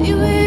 You will.